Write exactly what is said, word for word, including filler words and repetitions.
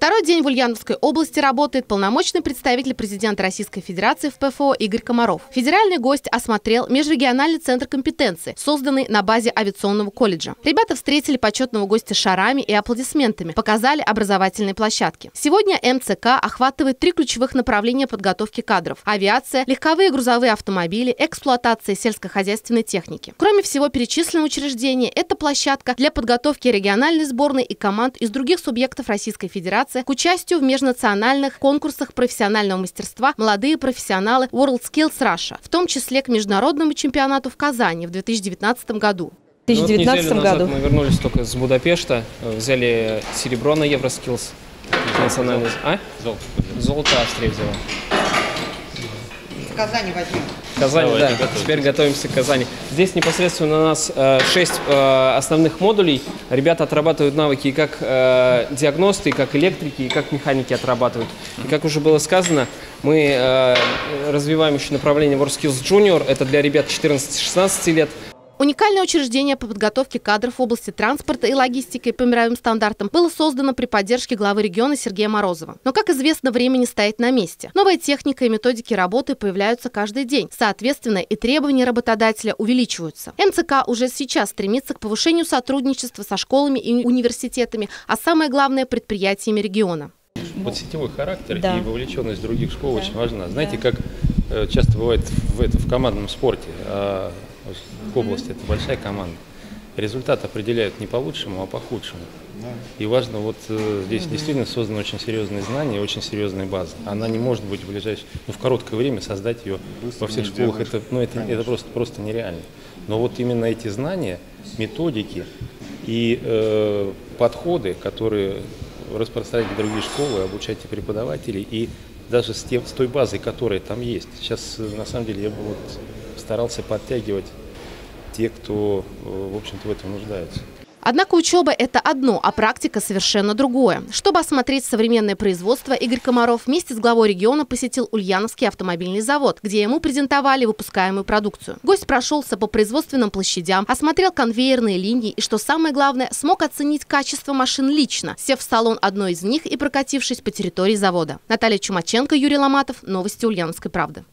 Второй день в Ульяновской области работает полномочный представитель президента Российской Федерации в ПФО Игорь Комаров. Федеральный гость осмотрел межрегиональный центр компетенции, созданный на базе авиационного колледжа. Ребята встретили почетного гостя шарами и аплодисментами, показали образовательные площадки. Сегодня МЦК охватывает три ключевых направления подготовки кадров – авиация, легковые и грузовые автомобили, эксплуатация сельскохозяйственной техники. Кроме всего перечисленного учреждения, это площадка для подготовки региональной сборной и команд из других субъектов Российской Федерации к участию в межнациональных конкурсах профессионального мастерства молодые профессионалы WorldSkills Russia, в том числе к международному чемпионату в Казани в две тысячи девятнадцатом году. В две тысячи девятнадцатом ну, вот году мы вернулись только с Будапешта, взяли серебро на Евроскилс, национальный... А? Золото. Золото Австрия взяла. В Казани возьмем. Казань, Давай, да. Теперь готовимся к Казани. Здесь непосредственно у нас шесть основных модулей. Ребята отрабатывают навыки и как диагносты, и как электрики, и как механики отрабатывают. И как уже было сказано, мы развиваем еще направление WorldSkills Junior. Это для ребят четырнадцати-шестнадцати лет. Уникальное учреждение по подготовке кадров в области транспорта и логистики по мировым стандартам было создано при поддержке главы региона Сергея Морозова. Но, как известно, время не стоит на месте. Новая техника и методики работы появляются каждый день. Соответственно, и требования работодателя увеличиваются. МЦК уже сейчас стремится к повышению сотрудничества со школами и университетами, а самое главное – предприятиями региона. Подсетевой характер да. и вовлеченность других школ да. очень важна. Знаете, да. как часто бывает в, это, в командном спорте – в области это большая команда. Результат определяют не по лучшему, а по худшему. И важно, вот э, здесь действительно созданы очень серьезные знания, очень серьезная база. Она не может быть в ближайшее, ну, в короткое время создать ее во всех школах. Это, ну, это, это просто, просто нереально. Но вот именно эти знания, методики и э, подходы, которые распространяют другие школы, обучать и преподавателей, и даже с, тем, с той базой, которая там есть. Сейчас, на самом деле, я бы вот старался подтягивать те, кто, в общем-то, в этом нуждается. Однако учеба – это одно, а практика совершенно другое. Чтобы осмотреть современное производство, Игорь Комаров вместе с главой региона посетил Ульяновский автомобильный завод, где ему презентовали выпускаемую продукцию. Гость прошелся по производственным площадям, осмотрел конвейерные линии и, что самое главное, смог оценить качество машин лично, сев в салон одной из них и прокатившись по территории завода. Наталья Чумаченко, Юрий Ломатов. Новости Ульяновской правды.